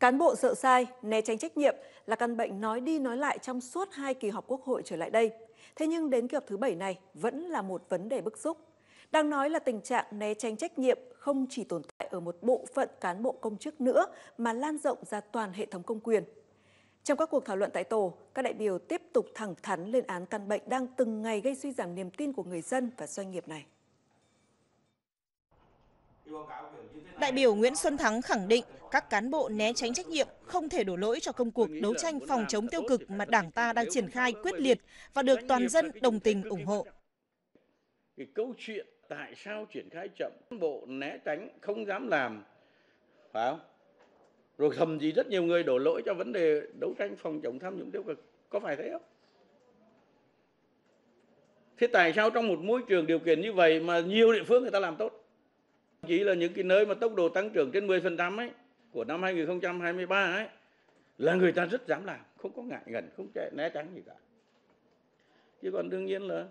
Cán bộ sợ sai, né tránh trách nhiệm là căn bệnh nói đi nói lại trong suốt 2 kỳ họp Quốc hội trở lại đây. Thế nhưng đến kỳ họp thứ 7 này vẫn là một vấn đề bức xúc. Đang nói là tình trạng né tránh trách nhiệm không chỉ tồn tại ở một bộ phận cán bộ công chức nữa mà lan rộng ra toàn hệ thống công quyền. Trong các cuộc thảo luận tại tổ, các đại biểu tiếp tục thẳng thắn lên án căn bệnh đang từng ngày gây suy giảm niềm tin của người dân và doanh nghiệp này. Đại biểu Nguyễn Xuân Thắng khẳng định các cán bộ né tránh trách nhiệm không thể đổ lỗi cho công cuộc đấu tranh phòng chống tiêu cực mà Đảng ta đang triển khai quyết liệt và được toàn dân đồng tình ủng hộ. Cái câu chuyện tại sao triển khai chậm, cán bộ né tránh không dám làm, phải không? Rồi thầm gì rất nhiều người đổ lỗi cho vấn đề đấu tranh phòng chống tham nhũng tiêu cực, có phải thế không? Thế tại sao trong một môi trường điều kiện như vậy mà nhiều địa phương người ta làm tốt? Chỉ là những cái nơi mà tốc độ tăng trưởng trên 10% ấy của năm 2023 ấy là người ta rất dám làm, không có ngại ngần, không né tránh gì cả. Chứ còn đương nhiên là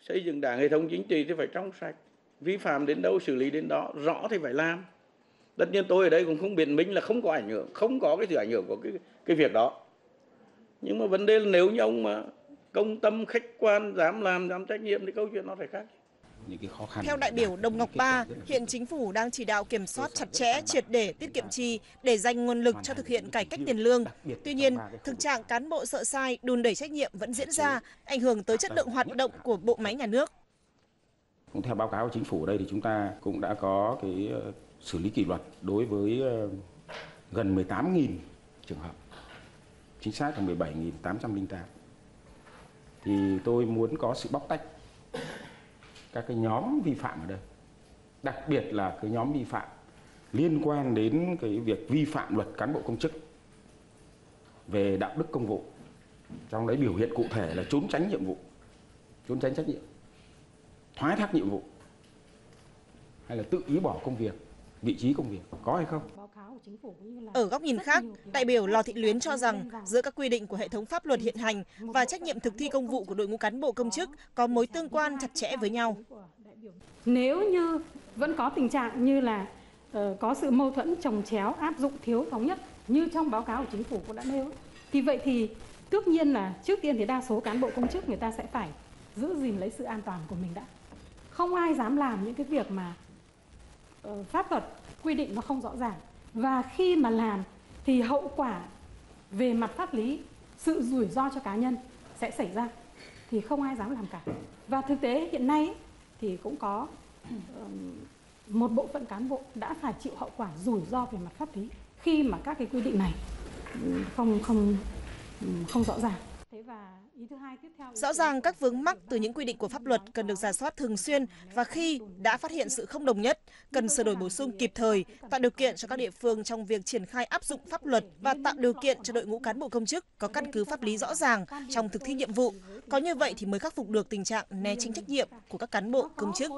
xây dựng Đảng, hệ thống chính trị thì phải trong sạch, vi phạm đến đâu xử lý đến đó, rõ thì phải làm. Tất nhiên tôi ở đây cũng không biện minh là không có ảnh hưởng, không có cái sự ảnh hưởng của cái việc đó. Nhưng mà vấn đề là nếu như ông mà công tâm, khách quan, dám làm, dám trách nhiệm thì câu chuyện nó phải khác. Theo đại biểu Đồng Ngọc Ba, hiện chính phủ đang chỉ đạo kiểm soát chặt chẽ, triệt để, tiết kiệm chi để dành nguồn lực cho thực hiện cải cách tiền lương. Tuy nhiên, thực trạng cán bộ sợ sai, đùn đẩy trách nhiệm vẫn diễn ra, ảnh hưởng tới chất lượng hoạt động của bộ máy nhà nước. Cũng theo báo cáo của chính phủ ở đây thì chúng ta cũng đã có cái xử lý kỷ luật đối với gần 18.000 trường hợp, chính xác là 17.808. Thì tôi muốn có sự bóc tách các cái nhóm vi phạm ở đây, đặc biệt là cái nhóm vi phạm liên quan đến cái việc vi phạm luật cán bộ công chức về đạo đức công vụ, trong đấy biểu hiện cụ thể là trốn tránh nhiệm vụ, trốn tránh trách nhiệm, thoái thác nhiệm vụ, hay là tự ý bỏ công việc, vị trí công việc, có hay không? Ở góc nhìn khác, đại biểu Lò Thị Luyến cho rằng giữa các quy định của hệ thống pháp luật hiện hành và trách nhiệm thực thi công vụ của đội ngũ cán bộ công chức có mối tương quan chặt chẽ với nhau. Nếu như vẫn có tình trạng như là có sự mâu thuẫn chồng chéo, áp dụng thiếu thống nhất như trong báo cáo của chính phủ cũng đã nêu, thì vậy thì tất nhiên là trước tiên thì đa số cán bộ công chức người ta sẽ phải giữ gìn lấy sự an toàn của mình đã. Không ai dám làm những cái việc mà pháp luật quy định nó không rõ ràng. Và khi mà làm thì hậu quả về mặt pháp lý, sự rủi ro cho cá nhân sẽ xảy ra, thì không ai dám làm cả. Và thực tế hiện nay thì cũng có một bộ phận cán bộ đã phải chịu hậu quả rủi ro về mặt pháp lý khi mà các cái quy định này không rõ ràng. Rõ ràng các vướng mắc từ những quy định của pháp luật cần được rà soát thường xuyên và khi đã phát hiện sự không đồng nhất, cần sửa đổi bổ sung kịp thời, tạo điều kiện cho các địa phương trong việc triển khai áp dụng pháp luật và tạo điều kiện cho đội ngũ cán bộ công chức có căn cứ pháp lý rõ ràng trong thực thi nhiệm vụ. Có như vậy thì mới khắc phục được tình trạng né tránh trách nhiệm của các cán bộ công chức.